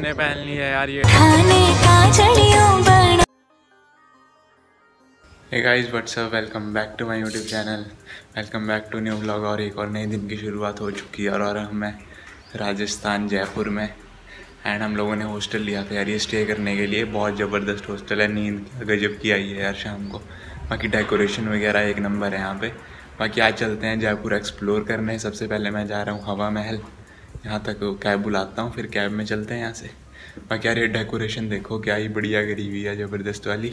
हमने पहन ली है यार ये। Hey guys WhatsApp, welcome back to my YouTube channel, welcome back to new blog. और एक और नए दिन की शुरुआत हो चुकी है और हम हैं राजस्थान जयपुर में एंड हम लोगों ने हॉस्टल लिया था यार ये स्टे करने के लिए। बहुत ज़बरदस्त हॉस्टल है, नींद गजब की आई है यार शाम को। बाकी डेकोरेशन वगैरह एक नंबर है यहाँ पे। बाकी आज चलते हैं जयपुर एक्सप्लोर करने। सबसे पहले मैं जा रहा हूँ हवा महल, यहाँ तक कैब बुलाता हूँ, फिर कैब में चलते हैं यहाँ से। बाकी यार ये डेकोरेशन देखो क्या ही बढ़िया करी हुई है, ज़बरदस्त वाली।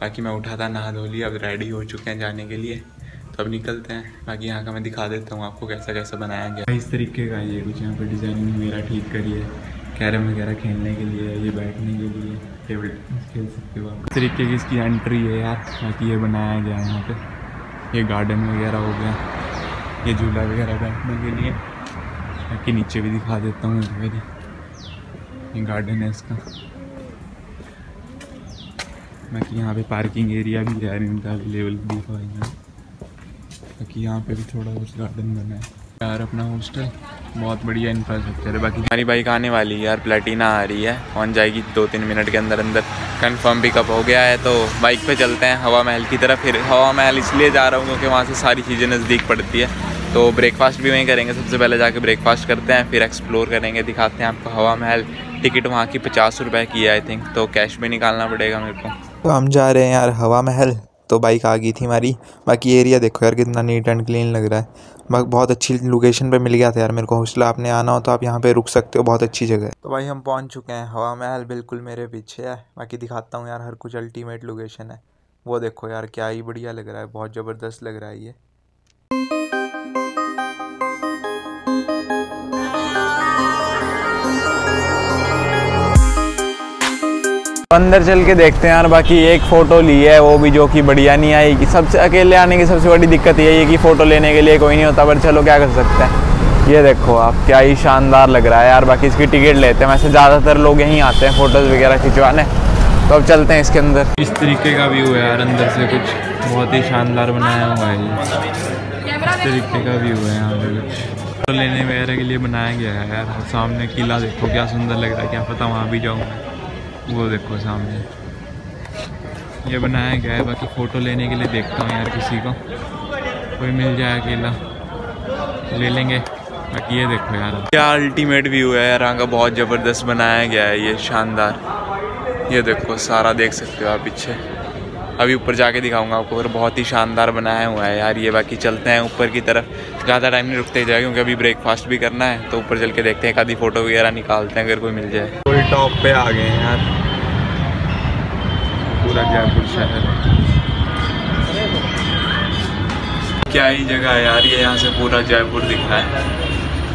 बाकी मैं उठा था, नहा धो लिया, अब रेडी हो चुके हैं जाने के लिए, तो अब निकलते हैं। बाकी यहाँ का मैं दिखा देता हूँ आपको कैसा कैसा बनाया गया। इस तरीके का ये कुछ यहाँ पर डिज़ाइनिंग मेरा ठीक करिए। कैरम वगैरह खेलने के लिए, ये बैठने के लिए टेबल टेनिस खेल सकते हो आप। इस तरीके की इसकी एंट्री है यार। बाकी ये बनाया गया है यहाँ पे, ये गार्डन वगैरह हो गया, ये झूला वगैरह बैठने के लिए। बाकी नीचे भी दिखा देता हूँ फिर, ये गार्डन है इसका। बाकी यहाँ पे पार्किंग एरिया भी है इनका अवेलेबल भी है। बाकी यहाँ पे भी थोड़ा कुछ गार्डन बना है यार। अपना हॉस्टल बहुत बढ़िया इंफ्रास्ट्रक्चर है। बाकी हमारी बाइक आने वाली है यार, प्लेटिना आ रही है, ऑन जाएगी 2-3 मिनट के अंदर अंदर। कंफर्म पिकअप हो गया है, तो बाइक पे चलते हैं हवा महल की तरफ। फिर हवा महल इसलिए जा रहा हूँ क्योंकि वहाँ से सारी चीज़ें नज़दीक पड़ती है, तो ब्रेकफास्ट भी वहीं करेंगे। सबसे पहले जाके ब्रेकफास्ट करते हैं, फिर एक्सप्लोर करेंगे, दिखाते हैं आपको हवा महल। टिकट वहाँ की 50 रुपये की है आई थिंक, तो कैश भी निकालना पड़ेगा मेरे को। तो हम जा रहे हैं यार हवा महल, तो बाइक आ गई थी हमारी। बाकी एरिया देखो यार कितना नीट एंड क्लीन लग रहा है। बहुत अच्छी लोकेशन पे मिल गया था यार मेरे को हॉस्टल। आपने आना हो तो आप यहाँ पे रुक सकते हो, बहुत अच्छी जगह है। तो भाई हम पहुँच चुके हैं हवा महल, बिल्कुल मेरे पीछे है। बाकी दिखाता हूँ यार, हर कुछ अल्टीमेट लोकेशन है। वो देखो यार क्या ही बढ़िया लग रहा है, बहुत ज़बरदस्त लग रहा है ये। अंदर चल के देखते हैं यार। बाकी एक फ़ोटो ली है, वो भी जो कि बढ़िया नहीं आई। कि सबसे अकेले आने की सबसे बड़ी दिक्कत ये है कि फ़ोटो लेने के लिए कोई नहीं होता, पर चलो क्या कर सकते हैं। ये देखो आप, क्या ही शानदार लग रहा है यार। बाकी इसकी टिकट लेते हैं, वैसे ज़्यादातर लोग यहीं आते हैं फ़ोटोज़ वगैरह खिंचवाने। तो अब चलते हैं इसके अंदर। इस तरीके का व्यू है यार, अंदर से कुछ बहुत ही शानदार बनाया हुआ है। इस तरीके का व्यू है यहाँ पर, कुछ लेने वगैरह के लिए बनाया गया है यार। सामने किला देखो क्या सुंदर लग रहा है, क्या पता वहाँ भी जाऊँ। वो देखो सामने ये बनाया गया है। बाकी फ़ोटो लेने के लिए देखता हूँ यार, किसी को कोई मिल जाए अकेला ले लेंगे। बाकी ये देखो यार क्या अल्टीमेट व्यू है यार यहाँ का, बहुत ज़बरदस्त बनाया गया है ये, शानदार। ये देखो सारा देख सकते हो आप पीछे, अभी ऊपर जाके दिखाऊंगा आपको। और बहुत ही शानदार बनाया हुआ है यार ये। बाकी चलते हैं ऊपर की तरफ, ज़्यादा टाइम नहीं रुकते जाएगा क्योंकि अभी ब्रेकफास्ट भी करना है। तो ऊपर चल के देखते हैं, एक आधी फ़ोटो वगैरह निकालते हैं अगर कोई मिल जाए। फुल टॉप पे आ गए हैं यार, पूरा जयपुर शहर। क्या ही जगह है यार ये, यहाँ से पूरा जयपुर दिख रहा है।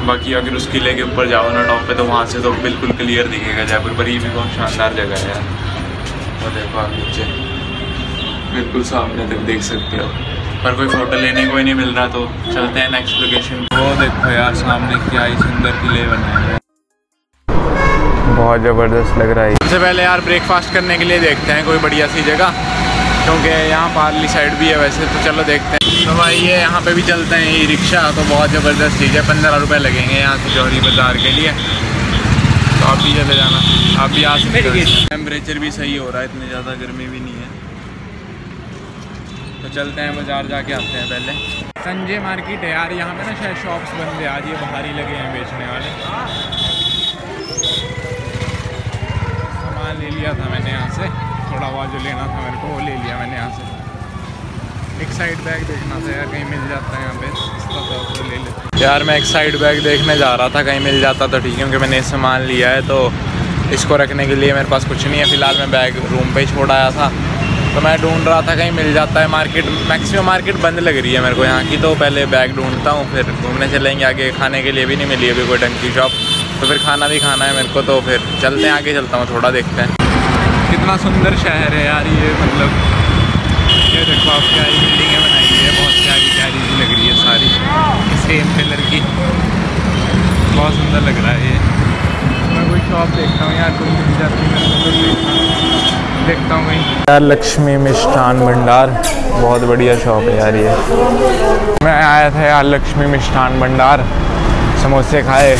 बाकी अगर उस किले के ऊपर जाओ ना टॉप पर, तो वहाँ से तो बिल्कुल क्लियर दिखेगा जयपुर। पर ये भी बहुत शानदार जगह है यार, और देखो आप नीचे बिल्कुल सामने तक देख सकते हो। पर कोई फ़ोटो लेने को ही नहीं मिल रहा, तो चलते हैं नेक्स्ट लोकेशन। वो देखो यार सामने क्या ही सुंदर किले बनाए हैं, बहुत ज़बरदस्त लग रहा है। सबसे पहले यार ब्रेकफास्ट करने के लिए देखते हैं कोई बढ़िया सी जगह, क्योंकि यहाँ पार्ली साइड भी है वैसे, तो चलो देखते हैं। तो भाई ये यहाँ पर भी चलते हैं ई रिक्शा, तो बहुत ज़बरदस्त चीज़ है। 15 रुपये लगेंगे यहाँ से जौहरी बाज़ार के लिए, तो आप भी चले जाना, आप भी आ सकते हो। टेम्परेचर भी सही हो रहा है, इतनी ज़्यादा गर्मी भी नहीं है। तो चलते हैं बाज़ार जाके आते हैं। पहले संजय मार्केट है यार, यहाँ पे ना शायद शॉप्स बंद है आज, ये बाहर ही लगे हैं बेचने वाले। सामान ले लिया था मैंने यहाँ से, थोड़ा बहुत जो लेना था मेरे को वो ले लिया मैंने यहाँ से। एक साइड बैग देखना था यार, कहीं मिल जाता है यहाँ पे सस्ता था, तो ले लेते यार। मैं एक साइड बैग देखने जा रहा था, कहीं मिल जाता तो ठीक है, क्योंकि मैंने सामान लिया है तो इसको रखने के लिए मेरे पास कुछ नहीं है फ़िलहाल। मैं बैग रूम पर ही छोड़ आया था, तो मैं ढूंढ रहा था कहीं मिल जाता है। मार्केट मैक्सिमम मार्केट बंद लग रही है मेरे को यहाँ की, तो पहले बैग ढूंढता हूँ, फिर घूमने चलेंगे आगे। खाने के लिए भी नहीं मिली अभी कोई ढंग की शॉप, तो फिर खाना भी खाना है मेरे को, तो फिर चलते हैं आगे। चलता हूँ थोड़ा, देखते हैं। कितना सुंदर शहर है यार ये, मतलब ये देखो आप क्या बिल्डिंगें बनाई है, बहुत सारी प्यारी सी लग रही है, सारी सेम कलर की, बहुत सुंदर लग रहा है ये। मैं कोई शॉप देखता हूँ यार, कोई मिल जाती है देखता हूँ यार। लक्ष्मी मिष्ठान भंडार बहुत बढ़िया शॉप है यार ये। मैं आया था यार लक्ष्मी मिष्ठान भंडार, समोसे खाए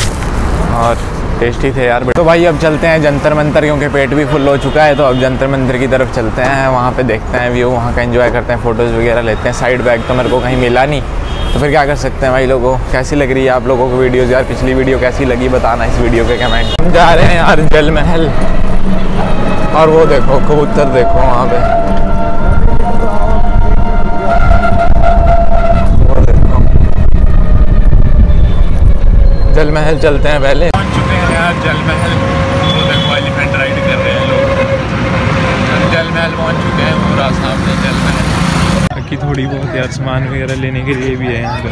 और टेस्टी थे यार। तो भाई अब चलते हैं जंतर मंतर, क्योंकि पेट भी फुल हो चुका है। तो अब जंतर मंतर की तरफ चलते हैं, वहाँ पे देखते हैं व्यू, वहाँ का एंजॉय करते हैं, फ़ोटोज़ वगैरह लेते हैं। साइड बैग तो मेरे को कहीं मिला नहीं, तो फिर क्या कर सकते हैं भाई लोगों। कैसी लग रही है आप लोगों को वीडियोज़ यार, पिछली वीडियो कैसी लगी बताना इस वीडियो के कमेंट। हम जा रहे हैं यार जल महल, और वो देखो कबूतर देखो वहाँ पर। जल महल चलते हैं पहले। पहुँच चुके हैं यार जल महल, तो देखो एलिफेंट राइड कर रहे हैं लोग। जल महल पहुँच चुके हैं, पूरा सामने जल महल। बाकी थोड़ी बहुत यार सामान वगैरह लेने के लिए भी है यहाँ पर,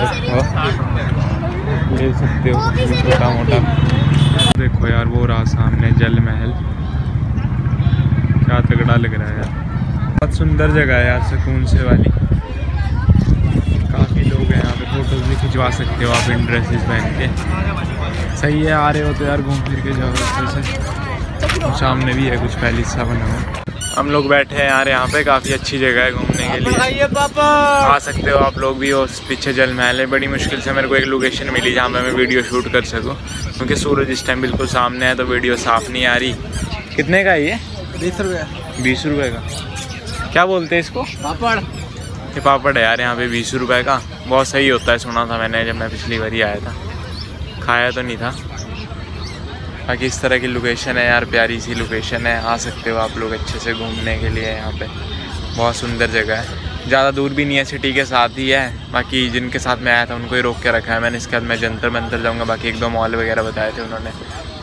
ले सकते हो छोटा मोटा। देखो यार वो रहा सामने जल महल, क्या तगड़ा लग रहा है यार। बहुत सुंदर जगह है यार, सुकून से वाली। काफ़ी लोग हैं यहाँ पे, फोटोज़ भी खिंचवा सकते हो आप इन ड्रेसेस पहन के। सही है, आ रहे हो तो यार घूम फिर के जाओ अच्छे से। तो सामने भी है कुछ पहले हिस्सा बना हुआ। हम लोग बैठे हैं यार यहाँ पे, काफ़ी अच्छी जगह है घूमने के लिए, आ सकते हो आप लोग भी। और पीछे जल महल है। बड़ी मुश्किल से मेरे को एक लोकेशन मिली जहाँ पर मैं वीडियो शूट कर सकूँ, क्योंकि सूरज इस टाइम बिल्कुल सामने है तो वीडियो साफ़ नहीं आ रही। कितने का है ये? 20 रुपये। 20 रुपये का क्या बोलते हैं इसको? पापड़। ये पापड़ है यार यहाँ पे 20 रुपये का, बहुत सही होता है। सुना था मैंने जब मैं पिछली बार ही आया था, खाया तो नहीं था। बाकी इस तरह की लोकेशन है यार, प्यारी सी लोकेशन है, आ सकते हो आप लोग अच्छे से घूमने के लिए। यहाँ पे बहुत सुंदर जगह है, ज़्यादा दूर भी नहीं है, सिटी के साथ ही है। बाकी जिनके साथ मैं आया था उनको ही रोक के रखा है मैंने। इसके बाद मैं जंतर मंतर जाऊँगा, बाकी एक दो मॉल वगैरह बताए थे उन्होंने,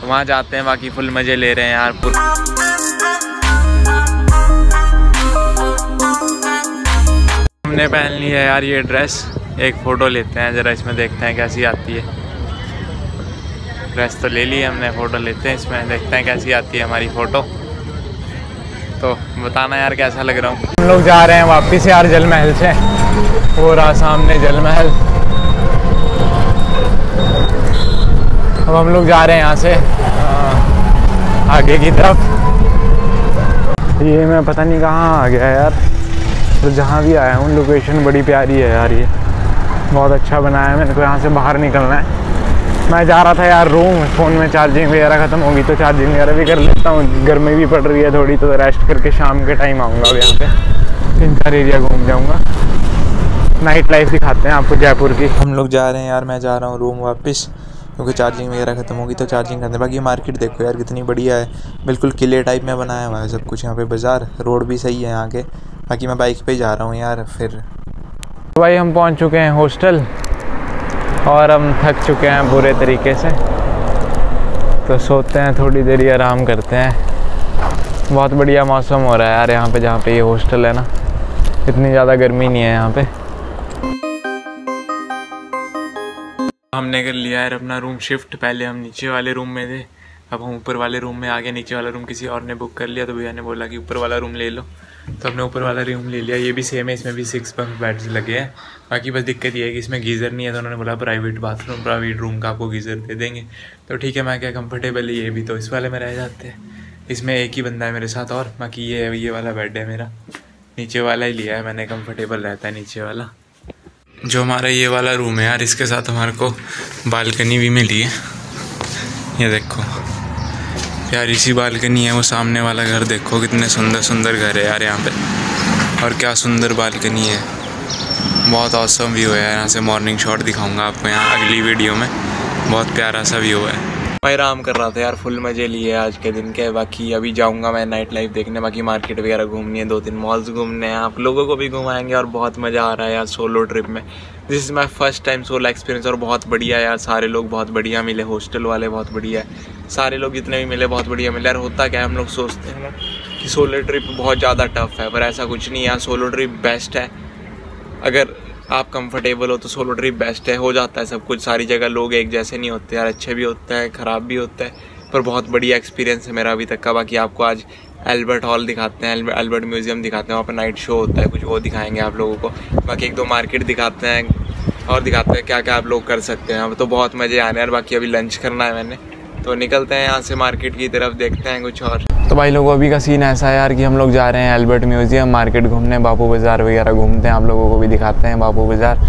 तो वहाँ जाते हैं। बाकी फुल मज़े ले रहे हैं यार। हमने पहन ली है यार ये ड्रेस, एक फ़ोटो लेते हैं ज़रा, इसमें देखते हैं कैसी आती है। ड्रेस तो ले ली हमने, फ़ोटो लेते हैं इसमें, देखते हैं कैसी आती है हमारी फ़ोटो। तो बताना यार कैसा लग रहा हूँ। हम लोग जा रहे हैं वापस यार जल महल से, वो रहा सामने जल महल। अब हम लोग जा रहे हैं यहाँ से आगे की तरफ। ये मैं पता नहीं कहाँ आ गया यार, तो जहाँ भी आया हूँ लोकेशन बड़ी प्यारी है यार। ये बहुत अच्छा बनाया है, मेरे को यहाँ से बाहर निकलना है। मैं जा रहा था यार रूम, फ़ोन में चार्जिंग वगैरह ख़त्म होगी तो चार्जिंग वगैरह भी कर लेता हूँ। गर्मी भी पड़ रही है थोड़ी, तो रेस्ट करके शाम के टाइम आऊँगा। अब यहाँ पे 3-4 एरिया घूम जाऊँगा, नाइट लाइफ दिखाते हैं आपको जयपुर की। हम लोग जा रहे हैं यार, मैं जा रहा हूँ रूम वापस, क्योंकि चार्जिंग वगैरह ख़त्म होगी तो चार्जिंग करते हैं। बाकी मार्केट देखो यार कितनी बढ़िया है, बिल्कुल किले टाइप में बनाया हुआ है सब कुछ यहाँ पे। बाज़ार रोड भी सही है यहाँ के। बाकी मैं बाइक पे ही जा रहा हूँ यार। फिर भाई हम पहुँच चुके हैं हॉस्टल, और हम थक चुके हैं पूरे तरीके से, तो सोते हैं थोड़ी देर, आराम करते हैं। बहुत बढ़िया मौसम हो रहा है यार यहाँ पर, जहाँ पर ये हॉस्टल है ना, इतनी ज़्यादा गर्मी नहीं है यहाँ पर। हमने कर लिया यार अपना रूम शिफ्ट। पहले हम नीचे वाले रूम में थे, अब हम ऊपर वाले रूम में आ गए। नीचे वाला रूम किसी और ने बुक कर लिया, तो भैया ने बोला कि ऊपर वाला रूम ले लो, तो हमने ऊपर वाला रूम ले लिया। ये भी सेम है, इसमें भी 6 बेड्स लगे हैं। बाकी बस दिक्कत ये है कि इसमें गीज़र नहीं है, तो उन्होंने बोला प्राइवेट बाथरूम, प्राइवेट रूम का आपको गीज़र दे देंगे। तो ठीक है, मैं क्या कम्फर्टेबल है ये भी, तो इस वाले में रह जाते हैं। इसमें एक ही बंदा है मेरे साथ, और बाकी ये वाला बेड है मेरा, नीचे वाला ही लिया है मैंने, कम्फर्टेबल रहता है नीचे वाला। जो हमारा ये वाला रूम है यार, इसके साथ हमारे को बालकनी भी मिली है। ये देखो प्यारी सी बालकनी है। वो सामने वाला घर देखो, कितने सुंदर सुंदर घर है यार यहाँ पे, और क्या सुंदर बालकनी है। बहुत औसम व्यू है यहाँ से। मॉर्निंग शॉट दिखाऊंगा आपको यहाँ अगली वीडियो में, बहुत प्यारा सा व्यू है। मैं आराम कर रहा था यार, फुल मज़े लिए आज के दिन के। बाकी अभी जाऊंगा मैं नाइट लाइफ देखने, बाकी मार्केट वगैरह घूमनी है, 2-3 मॉल्स घूमने हैं, आप लोगों को भी घुमाएंगे। और बहुत मज़ा आ रहा है यार सोलो ट्रिप में। This is my first time solo experience, और बहुत बढ़िया यार। सारे लोग बहुत बढ़िया मिले, हॉस्टल वाले बहुत बढ़िया, सारे लोग जितने भी मिले बहुत बढ़िया मिले यार। होता क्या है, हम लोग सोचते हैं कि सोलो ट्रिप बहुत ज़्यादा टफ है, पर ऐसा कुछ नहीं है। सोलो ट्रिप बेस्ट है, अगर आप कंफर्टेबल हो तो सोलो ट्रिप बेस्ट है। हो जाता है सब कुछ, सारी जगह लोग एक जैसे नहीं होते यार, अच्छे भी होते हैं ख़राब भी होते हैं, पर बहुत बढ़िया एक्सपीरियंस है मेरा अभी तक का। बाकी आपको आज एल्बर्ट हॉल दिखाते हैं, एल्बर्ट म्यूज़ियम दिखाते हैं, वहाँ पर नाइट शो होता है कुछ, वो दिखाएंगे आप लोगों को। बाकी 1-2 मार्केट दिखाते हैं, और दिखाते हैं क्या क्या आप लोग कर सकते हैं। अब तो बहुत मज़े आने यार। बाकी अभी लंच करना है मैंने, तो निकलते हैं यहाँ से मार्केट की तरफ, देखते हैं कुछ और। तो भाई लोगों अभी का सीन ऐसा है यार कि हम लोग जा रहे हैं एल्बर्ट म्यूज़ियम मार्केट घूमने, बापू बाज़ार वगैरह घूमते हैं, आप लोगों को भी दिखाते हैं बापू बाज़ार।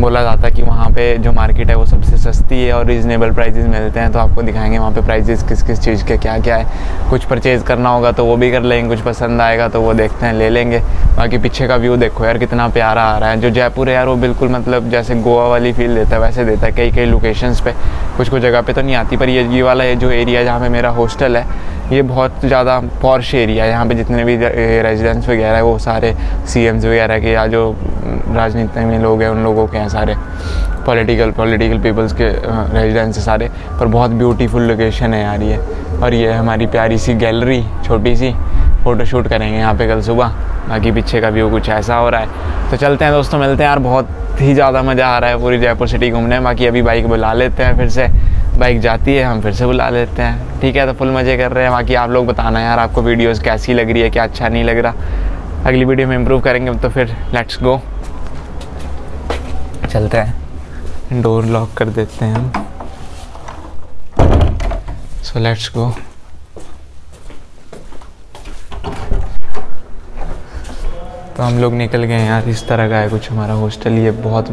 बोला जाता है कि वहाँ पे जो मार्केट है वो सबसे सस्ती है और रीज़नेबल प्राइजेज़ मिलते हैं। तो आपको दिखाएंगे वहाँ पे प्राइजेज़ किस किस चीज़ के क्या क्या है। कुछ परचेज़ करना होगा तो वो भी कर लेंगे, कुछ पसंद आएगा तो वो देखते हैं ले लेंगे। बाकी पीछे का व्यू देखो यार कितना प्यारा आ रहा है। जो जयपुर है यार वो बिल्कुल मतलब जैसे गोवा वाली फील देता है वैसे देता है। कई कई लोकेशंस पे कुछ कुछ जगह पे तो नहीं आती, पर ये वाला ये जो एरिया जहाँ पे मेरा हॉस्टल है ये बहुत ज़्यादा पॉश एरिया है। यहाँ पे जितने भी रेजिडेंट्स वगैरह है वो सारे सीएम्स वगैरह के या जो राजनीति में लोग हैं उन लोगों के हैं, सारे पॉलिटिकल पीपल्स के रेजिडेंस है सारे। पर बहुत ब्यूटीफुल लोकेशन है यार ये। और ये हमारी प्यारी सी गैलरी, छोटी सी फ़ोटोशूट करेंगे यहाँ पे कल सुबह। बाकी पीछे का व्यू कुछ ऐसा हो रहा है। तो चलते हैं दोस्तों, मिलते हैं यार। बहुत ही ज़्यादा मज़ा आ रहा है पूरी जयपुर सिटी घूमने। बाकी अभी बाइक बुला लेते हैं, फिर से बाइक जाती है, हम फिर से बुला लेते हैं, ठीक है। तो फुल मज़े कर रहे हैं। बाकी आप लोग बताना यार आपको वीडियोज़ कैसी लग रही है, क्या अच्छा नहीं लग रहा। अगली वीडियो में इम्प्रूव करेंगे। तो फिर लेट्स गो, चलते हैं। डोर लॉक कर देते हैं हम। So let's go. तो हम लोग निकल गए यार। इस तरह का है कुछ हमारा हॉस्टल। ये बहुत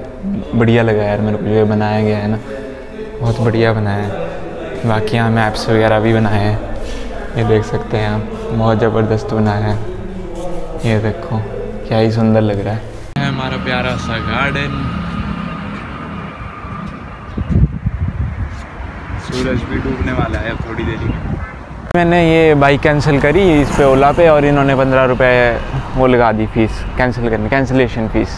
बढ़िया लगा यार मेरे को, ये बनाया गया है ना, बहुत बढ़िया बनाया है। बाकी यहाँ मैप्स वगैरह भी बनाए हैं, ये देख सकते हैं आप, बहुत ज़बरदस्त बनाया है। ये देखो क्या ही सुंदर लग रहा है हमारा प्यारा सा गार्डन। सूरज भी डूबने वाला है अब थोड़ी देर में। मैंने ये बाइक कैंसिल करी इस पे ओला पे, और इन्होंने 15 रुपये वो लगा दी फ़ीस कैंसिल करने, कैंसिलेशन फ़ीस।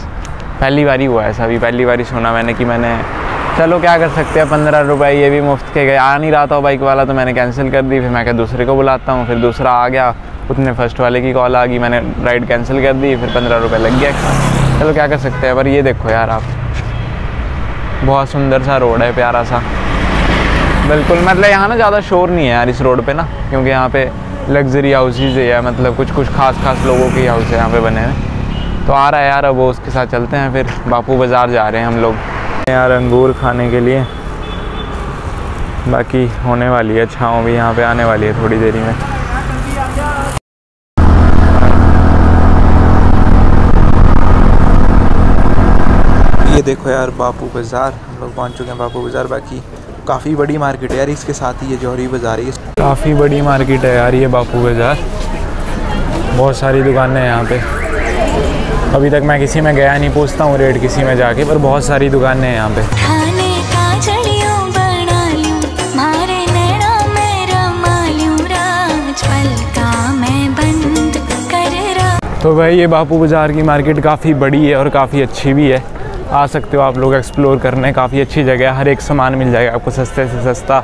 पहली बारी हुआ ऐसा, अभी पहली बारी सुना मैंने कि मैंने, चलो क्या कर सकते हैं, 15 रुपये ये भी मुफ्त के गए। आ नहीं रहा था बाइक वाला तो मैंने कैंसिल कर दी। फिर मैं क्या दूसरे को बुलाता हूँ, फिर दूसरा आ गया, उतने फर्स्ट वाले की कॉल आ गई, मैंने राइड कैंसिल कर दी, फिर 15 रुपये लग गया। चलो क्या कर सकते हैं। पर ये देखो यार आप, बहुत सुंदर सा रोड है, प्यारा सा बिल्कुल। मतलब यहाँ ना ज़्यादा शोर नहीं है यार इस रोड पे ना, क्योंकि यहाँ पे लग्जरी हाउसेज है, मतलब कुछ कुछ खास लोगों की हाउस है यहाँ पे बने हैं। तो आ रहा है यार, अब वो उसके साथ चलते हैं। फिर बापू बाज़ार जा रहे हैं हम लोग यार अंगूर खाने के लिए। बाकी होने वाली है छाँव भी, यहाँ पर आने वाली है थोड़ी देरी में। ये देखो यार बापू बाज़ार, हम लोग पहुँच चुके हैं बापू बाज़ार। बाकी काफ़ी बड़ी मार्केट है यार, इसके साथ ही ये जौहरी बाज़ार है, काफ़ी बड़ी मार्केट है यार ये बापू बाज़ार। बहुत सारी दुकानें हैं यहाँ पे। अभी तक मैं किसी में गया नहीं, पूछता हूँ रेट किसी में जाके, पर बहुत सारी दुकानें हैं यहाँ पे। तो भाई ये बापू बाज़ार की मार्केट काफ़ी बड़ी है और काफ़ी अच्छी भी है, आ सकते हो आप लोग एक्सप्लोर करने। काफ़ी अच्छी जगह है, हर एक सामान मिल जाएगा आपको, सस्ते से सस्ता,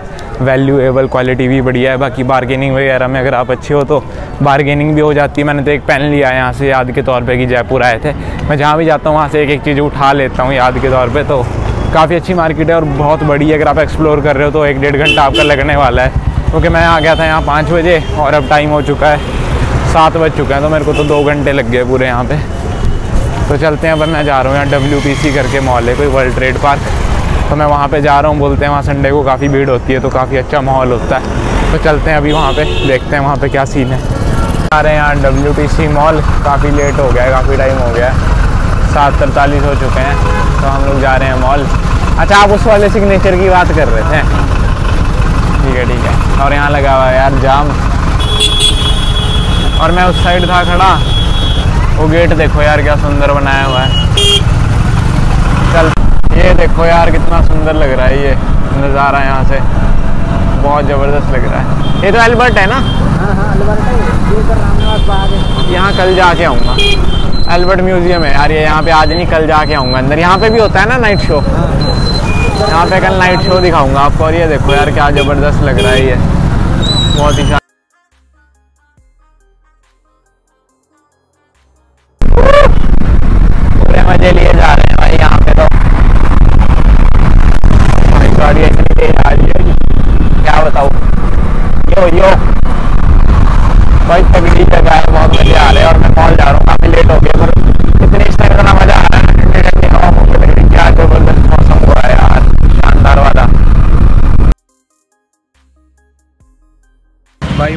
वैल्यूएबल, क्वालिटी भी बढ़िया है। बाकी बार्गेनिंग वगैरह में अगर आप अच्छे हो तो बार्गेनिंग भी हो जाती है। मैंने तो एक पेन लिया है यहाँ से याद के तौर पे कि जयपुर आए थे, मैं जहाँ भी जाता हूँ वहाँ से एक एक चीज़ उठा लेता हूँ याद के तौर पर। तो काफ़ी अच्छी मार्केट है और बहुत बड़ी है। अगर आप एक्सप्लोर कर रहे हो तो 1-1.5 घंटा आपका लगने वाला है, क्योंकि मैं आ गया था यहाँ 5 बजे और अब टाइम हो चुका है 7 बज चुका है। तो मेरे को तो 2 घंटे लग गए पूरे यहाँ पर। तो चलते हैं, अब मैं जा रहा हूँ यहाँ WTC करके मॉल है कोई, वर्ल्ड ट्रेड पार्क, तो मैं वहाँ पे जा रहा हूँ। बोलते हैं वहाँ संडे को काफ़ी भीड़ होती है तो काफ़ी अच्छा माहौल होता है। तो चलते हैं अभी वहाँ पे, देखते हैं वहाँ पे क्या सीन है। आ रहे हैं यहाँ WTC मॉल, काफ़ी लेट हो गया है, काफ़ी टाइम हो गया है, 7:43 हो चुके हैं। तो हम लोग जा रहे हैं मॉल। अच्छा आप उस वाले सिग्नेचर की बात कर रहे थे, ठीक है ठीक है। और यहाँ लगा हुआ है यार जाम, और मैं उस साइड था खड़ा। वो गेट देखो यार क्या सुंदर बनाया हुआ है। चल ये देखो यार कितना सुंदर लग रहा है ये नज़ारा, यहाँ से बहुत ज़बरदस्त लग रहा है। ये तो अल्बर्ट है ना? हाँ हाँ अल्बर्ट है। यहाँ कल जाके आऊँगा, अल्बर्ट म्यूज़ियम है यार ये, यहाँ पे आज नहीं कल जाके आऊँगा अंदर। यहाँ पे भी होता है ना नाइट शो, यहाँ पे कल नाइट शो दिखाऊँगा आपको। और ये देखो यार क्या ज़बरदस्त लग रहा है ये, बहुत ही।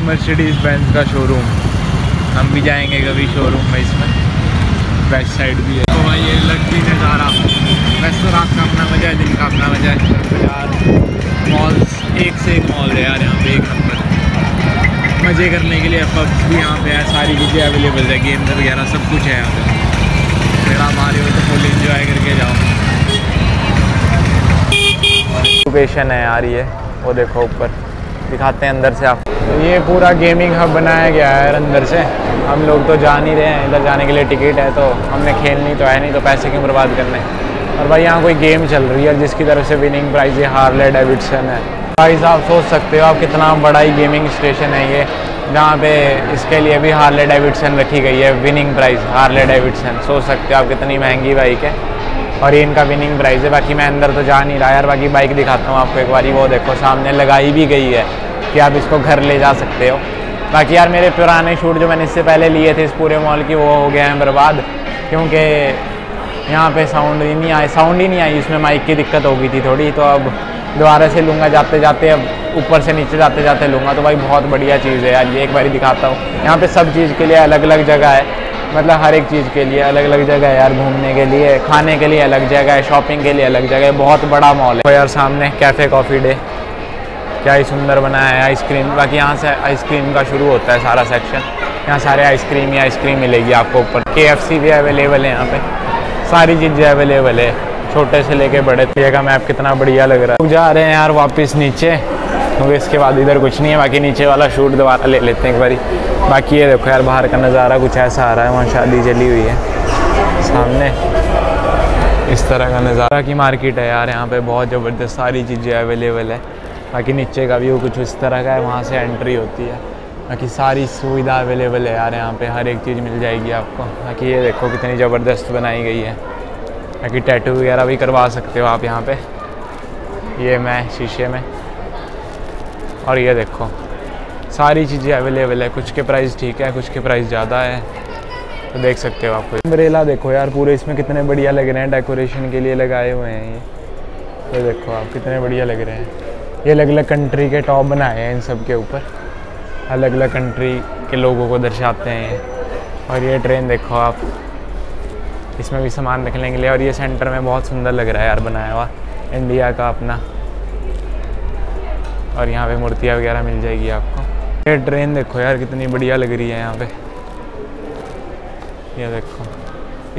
मर्सिडीज़ बेंज का शोरूम, हम भी जाएंगे कभी शोरूम में इसमें। वेस्ट साइड भी है। तो भाई ये लग भी नज़ारा, वैसे तो रात का अपना मजा है, दिन का अपना मजा है। बाजार मॉल्स एक से एक मॉल है यार यहाँ पे, एक नंबर मज़े करने के लिए। पब्स भी यहाँ पे है, सारी चीज़ें अवेलेबल है, गेम्स वगैरह सब कुछ है यहाँ पे। फिर आप आ रहे हो तो फुल इंजॉय करके जाओ। लोकेशन है यार ये, वो देखो ऊपर दिखाते हैं अंदर से आप। ये पूरा गेमिंग हब बनाया गया है अंदर से। हम लोग तो जा नहीं रहे हैं, इधर जाने के लिए टिकट है तो हमने खेलनी तो है नहीं, तो पैसे क्यों बर्बाद करने। और भाई यहाँ कोई गेम चल रही है जिसकी तरफ से विनिंग प्राइज ये हार्ले डेविडसन है। प्राइस आप सोच सकते हो आप कितना बड़ा ही गेमिंग स्टेशन है ये, जहाँ पे इसके लिए भी हार्ले डेविडसन रखी गई है। विनिंग प्राइज हार्ले डेविडसन, सोच सकते हो आप कितनी महंगी बाइक है और ये इनका विनिंग प्राइज़ है। बाकी मैं अंदर तो जा नहीं रहा यार, बाकी बाइक दिखाता हूँ आपको एक बारी। वो देखो सामने लगाई भी गई है कि आप इसको घर ले जा सकते हो। बाकी यार मेरे पुराने शूट जो मैंने इससे पहले लिए थे इस पूरे मॉल की, वो हो गए हैं बर्बाद, क्योंकि यहाँ पे साउंड ही नहीं आई। इसमें माइक की दिक्कत हो गई थी थोड़ी, तो अब दोबारा से लूँगा जाते जाते, अब ऊपर से नीचे जाते जाते लूँगा। तो भाई बहुत बढ़िया चीज़ है यार ये, एक बारी दिखाता हूँ। यहाँ पर सब चीज़ के लिए अलग अलग जगह है, मतलब हर एक चीज़ के लिए अलग अलग जगह है यार। घूमने के लिए, खाने के लिए अलग जगह है, शॉपिंग के लिए अलग जगह है, बहुत बड़ा मॉल है। तो यार सामने कैफ़े कॉफ़ी डे क्या ही सुंदर बनाया है। आइसक्रीम, बाकी यहाँ से आइसक्रीम का शुरू होता है सारा सेक्शन। यहाँ सारे आइसक्रीम ही आइसक्रीम मिलेगी आपको। ऊपर KFC भी अवेलेबल है, यहाँ पर सारी चीज़ें अवेलेबल है, छोटे से लेके बड़े। का मैप कितना बढ़िया लग रहा है। जा रहे हैं यार वापस नीचे, क्योंकि इसके बाद इधर कुछ नहीं है। बाकी नीचे वाला शूट दोबारा ले लेते हैं एक बारी। बाकी ये देखो यार बाहर का नज़ारा कुछ ऐसा आ रहा है, वहाँ शादी चली हुई है सामने, इस तरह का नज़ारा की मार्केट है यार यहाँ पे। बहुत ज़बरदस्त सारी चीज़ें अवेलेबल है। बाकी नीचे का व्यू कुछ इस तरह का है, वहाँ से एंट्री होती है। बाकी सारी सुविधा अवेलेबल है यार यहाँ पर, हर एक चीज़ मिल जाएगी आपको। बाकी ये देखो कितनी ज़बरदस्त बनाई गई है। बाकी टैटू वगैरह भी करवा सकते हो आप यहाँ पर, ये मैं शीशे में। और ये देखो सारी चीज़ें अवेलेबल है, कुछ के प्राइस ठीक है, कुछ के प्राइस ज़्यादा है, तो देख सकते हो आपको। अम्ब्रेला देखो यार पूरे इसमें कितने बढ़िया लग रहे हैं, डेकोरेशन के लिए लगाए हुए हैं ये देखो आप कितने बढ़िया लग रहे हैं। ये अलग अलग कंट्री के टॉप बनाए हैं, इन सब के ऊपर अलग अलग कंट्री के लोगों को दर्शाते हैं। और ये ट्रेन देखो आप, इसमें भी सामान रखने के लिए। और ये सेंटर में बहुत सुंदर लग रहा है यार बनाया हुआ, इंडिया का अपना। और यहाँ पे मूर्तियाँ वगैरह मिल जाएगी आपको। ये ट्रेन देखो यार कितनी बढ़िया लग रही है यहाँ पे, ये देखो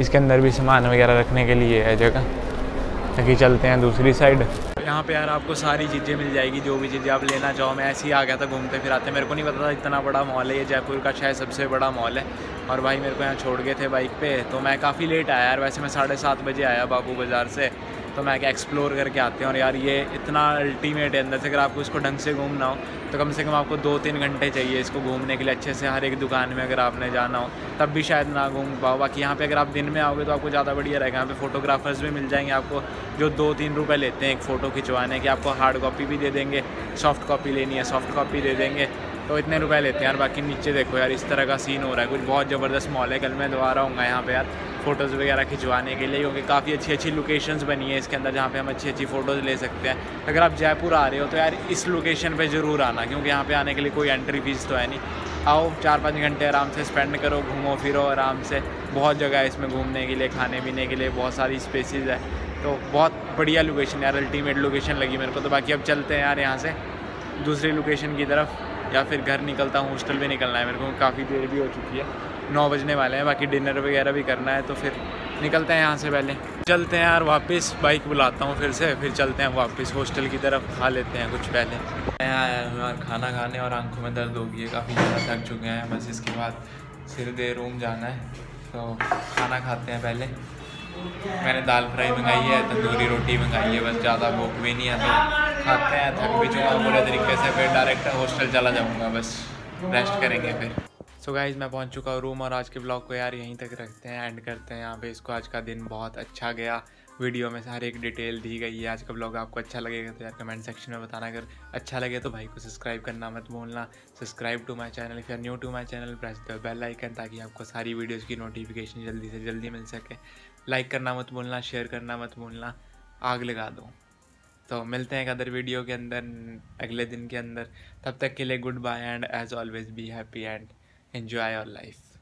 इसके अंदर भी सामान वगैरह रखने के लिए है जगह। ताकि चलते हैं दूसरी साइड। यहाँ पे यार आपको सारी चीज़ें मिल जाएगी, जो भी चीज़ें आप लेना चाहो। मैं ऐसे ही आ गया था घूमते फिराते, मेरे को नहीं पता था इतना बड़ा मॉल है। ये जयपुर का शायद सबसे बड़ा मॉल है। और भाई मेरे को यहाँ छोड़ गए थे बाइक पे, तो मैं काफ़ी लेट आया यार। वैसे मैं 7:30 बजे आया बापू बाज़ार से, तो मैं क्या एक्सप्लोर करके आते हैं। और यार ये इतना अल्टीमेट है अंदर से, अगर आपको इसको ढंग से घूमना हो तो कम से कम आपको 2-3 घंटे चाहिए इसको घूमने के लिए अच्छे से। हर एक दुकान में अगर आपने जाना हो तब भी शायद ना घूम पाओ। बाकी यहाँ पे अगर आप दिन में आओगे तो आपको ज़्यादा बढ़िया रहेगा। यहाँ पे फोटोग्राफर्स भी मिल जाएंगे आपको, जो 2-3 रुपये लेते हैं एक फ़ोटो खिंचवाने के। आपको हार्ड कॉपी भी दे देंगे, सॉफ्ट कॉपी लेनी है सॉफ््ट कॉपी दे देंगे, तो इतने रुपए लेते हैं यार। बाकी नीचे देखो यार इस तरह का सीन हो रहा है, कुछ बहुत ज़बरदस्त मॉल है। कल मैं दोबारा आऊँगा यहाँ पे यार फ़ोटोज़ वगैरह खिंचवाने के लिए, क्योंकि काफ़ी अच्छी अच्छी लोकेशंस बनी है इसके अंदर जहाँ पे हम अच्छी अच्छी फ़ोटोज़ ले सकते हैं। अगर आप जयपुर आ रहे हो तो यार इस लोकेशन पर ज़रूर आना, क्योंकि यहाँ पर आने के लिए कोई एंट्री फ़ीस तो है नहीं। आओ 4-5 घंटे आराम से स्पेंड करो, घूमो फिरो आराम से। बहुत जगह है इसमें घूमने के लिए, खाने पीने के लिए बहुत सारी स्पेसेस है। तो बहुत बढ़िया लोकेशन यार, अल्टीमेट लोकेशन लगी मेरे को तो। बाकी अब चलते हैं यार यहाँ से दूसरी लोकेशन की तरफ, या फिर घर निकलता हूँ। हॉस्टल भी निकलना है मेरे को, काफ़ी देर भी हो चुकी है, 9 बजने वाले हैं। बाकी डिनर वगैरह भी करना है, तो फिर निकलते हैं यहाँ से। पहले चलते हैं यार वापस, बाइक बुलाता हूँ फिर से, फिर चलते हैं वापस हॉस्टल की तरफ। खा लेते हैं कुछ पहले। यहाँ आया हूँ यार खाना खाने, और आंखों में दर्द हो गई है, काफ़ी ज़्यादा थक चुके हैं। बस इसके बाद सीधे रूम जाना है, तो खाना खाते हैं पहले। मैंने दाल फ्राई मंगाई है, तंदूरी रोटी मंगाई है, बस ज़्यादा भूख भी नहीं है तो खाते हैं। थक भी चुका पूरे तरीके से, फिर डायरेक्ट हॉस्टल चला जाऊँगा, बस रेस्ट करेंगे फिर। सो गाइज़ मैं पहुँच चुका हूँ रूम, और आज के ब्लॉग को यार यहीं तक रखते हैं, एंड करते हैं यहाँ पे इसको। आज का दिन बहुत अच्छा गया, वीडियो में सारी एक डिटेल दी गई है। आज का ब्लॉग आपको अच्छा लगेगा तो यार कमेंट सेक्शन में बताना। अगर अच्छा लगे तो भाई को सब्सक्राइब करना मत भूलना। Subscribe to my channel if you are new to my channel, press the bell icon, ताकि आपको सारी वीडियोज़ की नोटिफिकेशन जल्दी से जल्दी मिल सके। लाइक करना मत भूलना, शेयर करना मत भूलना, आग लगा दो। तो मिलते हैं एक अदर वीडियो के अंदर अगले दिन के अंदर, तब तक के लिए good bye and as always be happy and enjoy your life.